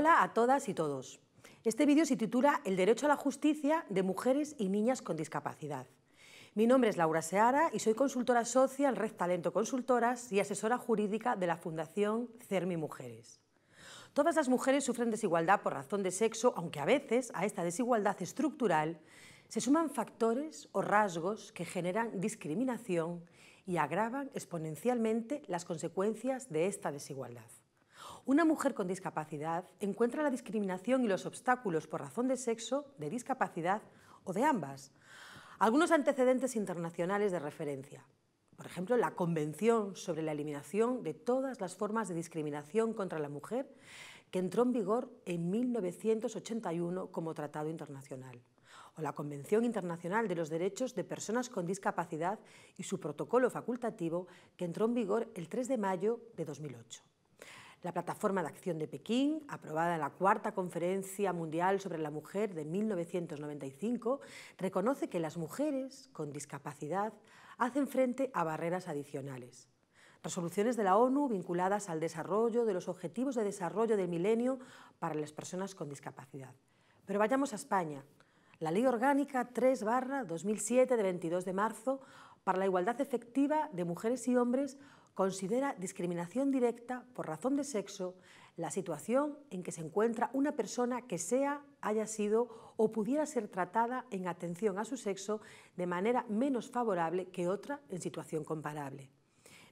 Hola a todas y todos. Este vídeo se titula El derecho a la justicia de mujeres y niñas con discapacidad. Mi nombre es Laura Seara y soy consultora social Red Talento Consultoras y asesora jurídica de la Fundación CERMI Mujeres. Todas las mujeres sufren desigualdad por razón de sexo, aunque a veces a esta desigualdad estructural se suman factores o rasgos que generan discriminación y agravan exponencialmente las consecuencias de esta desigualdad. Una mujer con discapacidad encuentra la discriminación y los obstáculos por razón de sexo, de discapacidad o de ambas. Algunos antecedentes internacionales de referencia, por ejemplo, la Convención sobre la Eliminación de Todas las Formas de Discriminación contra la Mujer, que entró en vigor en 1981 como tratado internacional, o la Convención Internacional de los Derechos de Personas con Discapacidad y su protocolo facultativo, que entró en vigor el 3 de mayo de 2008. La Plataforma de Acción de Pekín, aprobada en la Cuarta Conferencia Mundial sobre la Mujer de 1995, reconoce que las mujeres con discapacidad hacen frente a barreras adicionales. Resoluciones de la ONU vinculadas al desarrollo de los Objetivos de Desarrollo del Milenio para las Personas con Discapacidad. Pero vayamos a España. La Ley Orgánica 3/2007 de 22 de marzo para la igualdad efectiva de mujeres y hombres considera discriminación directa por razón de sexo la situación en que se encuentra una persona que sea, haya sido o pudiera ser tratada en atención a su sexo de manera menos favorable que otra en situación comparable.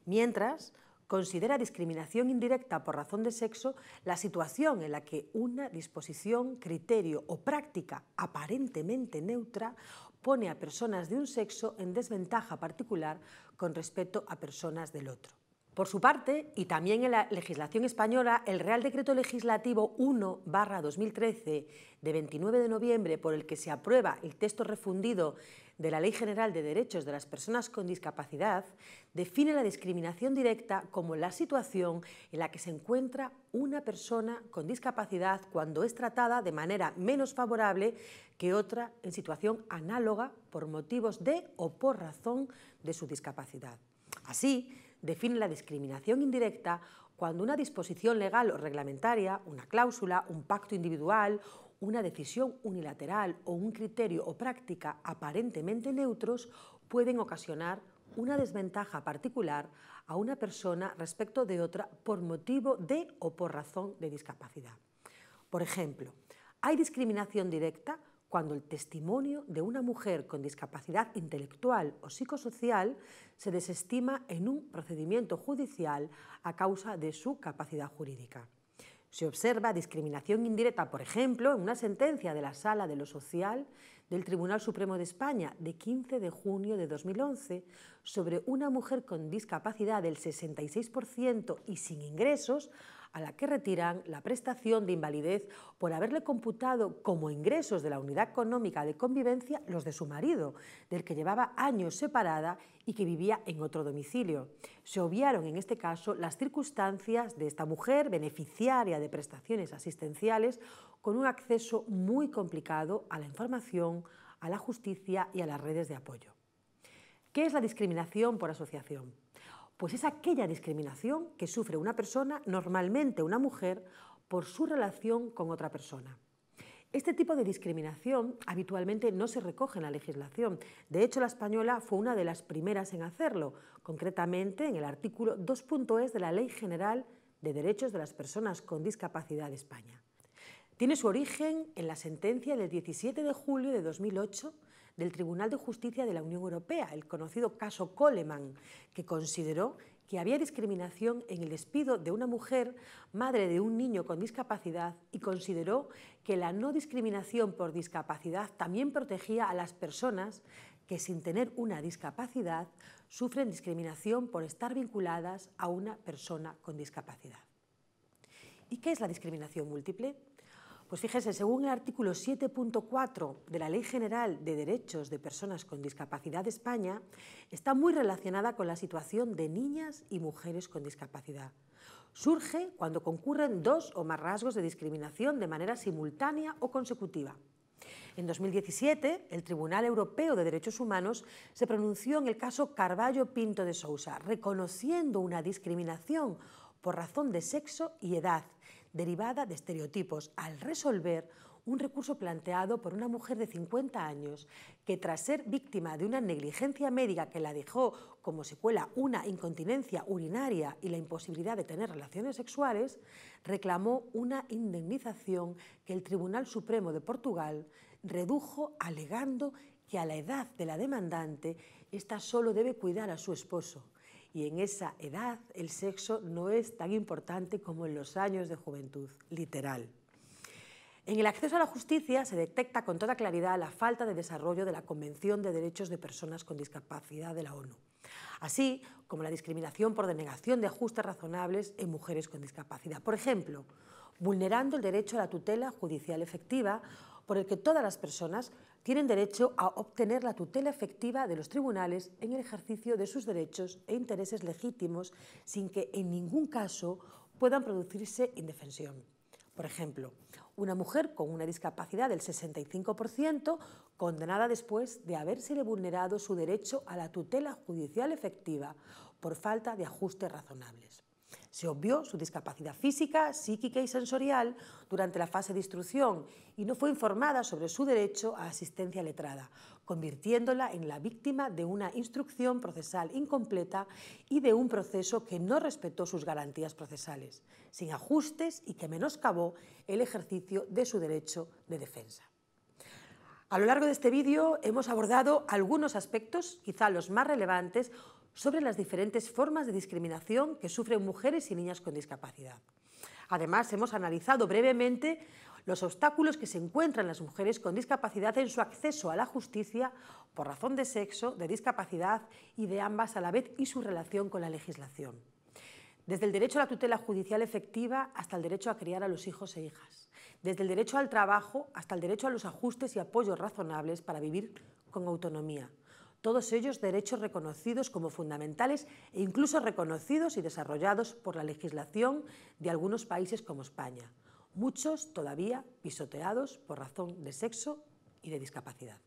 Mientras, considera discriminación indirecta por razón de sexo la situación en la que una disposición, criterio o práctica aparentemente neutra pone a personas de un sexo en desventaja particular con respecto a personas del otro. Por su parte, y también en la legislación española, el Real Decreto Legislativo 1/2013 de 29 de noviembre, por el que se aprueba el texto refundido de la Ley General de Derechos de las Personas con Discapacidad, define la discriminación directa como la situación en la que se encuentra una persona con discapacidad cuando es tratada de manera menos favorable que otra en situación análoga por motivos de o por razón de su discapacidad. Así, define la discriminación indirecta cuando una disposición legal o reglamentaria, una cláusula, un pacto individual, una decisión unilateral o un criterio o práctica aparentemente neutros pueden ocasionar una desventaja particular a una persona respecto de otra por motivo de o por razón de discapacidad. Por ejemplo, hay discriminación directa cuando el testimonio de una mujer con discapacidad intelectual o psicosocial se desestima en un procedimiento judicial a causa de su capacidad jurídica. Se observa discriminación indirecta, por ejemplo, en una sentencia de la Sala de lo Social del Tribunal Supremo de España de 15 de junio de 2011 sobre una mujer con discapacidad del 66% y sin ingresos a la que retiran la prestación de invalidez por haberle computado como ingresos de la unidad económica de convivencia los de su marido, del que llevaba años separada y que vivía en otro domicilio. Se obviaron en este caso las circunstancias de esta mujer beneficiaria de prestaciones asistenciales con un acceso muy complicado a la información, a la justicia y a las redes de apoyo. ¿Qué es la discriminación por asociación? Pues es aquella discriminación que sufre una persona, normalmente una mujer, por su relación con otra persona. Este tipo de discriminación habitualmente no se recoge en la legislación. De hecho, la española fue una de las primeras en hacerlo, concretamente en el artículo 2.es de la Ley General de Derechos de las Personas con Discapacidad de España. Tiene su origen en la sentencia del 17 de julio de 2008, del Tribunal de Justicia de la Unión Europea, el conocido caso Coleman, que consideró que había discriminación en el despido de una mujer, madre de un niño con discapacidad, y consideró que la no discriminación por discapacidad también protegía a las personas que, sin tener una discapacidad, sufren discriminación por estar vinculadas a una persona con discapacidad. ¿Y qué es la discriminación múltiple? Pues fíjense, según el artículo 7.4 de la Ley General de Derechos de Personas con Discapacidad de España, está muy relacionada con la situación de niñas y mujeres con discapacidad. Surge cuando concurren dos o más rasgos de discriminación de manera simultánea o consecutiva. En 2017, el Tribunal Europeo de Derechos Humanos se pronunció en el caso Carballo Pinto de Sousa, reconociendo una discriminación por razón de sexo y edad, derivada de estereotipos al resolver un recurso planteado por una mujer de 50 años que, tras ser víctima de una negligencia médica que la dejó como secuela una incontinencia urinaria y la imposibilidad de tener relaciones sexuales, reclamó una indemnización que el Tribunal Supremo de Portugal redujo alegando que a la edad de la demandante ésta solo debe cuidar a su esposo. Y en esa edad el sexo no es tan importante como en los años de juventud, literal. En el acceso a la justicia se detecta con toda claridad la falta de desarrollo de la Convención de Derechos de Personas con Discapacidad de la ONU, así como la discriminación por denegación de ajustes razonables en mujeres con discapacidad. Por ejemplo, vulnerando el derecho a la tutela judicial efectiva, por el que todas las personas tienen derecho a obtener la tutela efectiva de los tribunales en el ejercicio de sus derechos e intereses legítimos sin que en ningún caso puedan producirse indefensión. Por ejemplo, una mujer con una discapacidad del 65% condenada después de habérsele vulnerado su derecho a la tutela judicial efectiva por falta de ajustes razonables. Se obvió su discapacidad física, psíquica y sensorial durante la fase de instrucción y no fue informada sobre su derecho a asistencia letrada, convirtiéndola en la víctima de una instrucción procesal incompleta y de un proceso que no respetó sus garantías procesales, sin ajustes y que menoscabó el ejercicio de su derecho de defensa. A lo largo de este vídeo hemos abordado algunos aspectos, quizá los más relevantes, sobre las diferentes formas de discriminación que sufren mujeres y niñas con discapacidad. Además, hemos analizado brevemente los obstáculos que se encuentran las mujeres con discapacidad en su acceso a la justicia por razón de sexo, de discapacidad y de ambas a la vez y su relación con la legislación. Desde el derecho a la tutela judicial efectiva hasta el derecho a criar a los hijos e hijas. Desde el derecho al trabajo hasta el derecho a los ajustes y apoyos razonables para vivir con autonomía. Todos ellos derechos reconocidos como fundamentales e incluso reconocidos y desarrollados por la legislación de algunos países como España, muchos todavía pisoteados por razón de sexo y de discapacidad.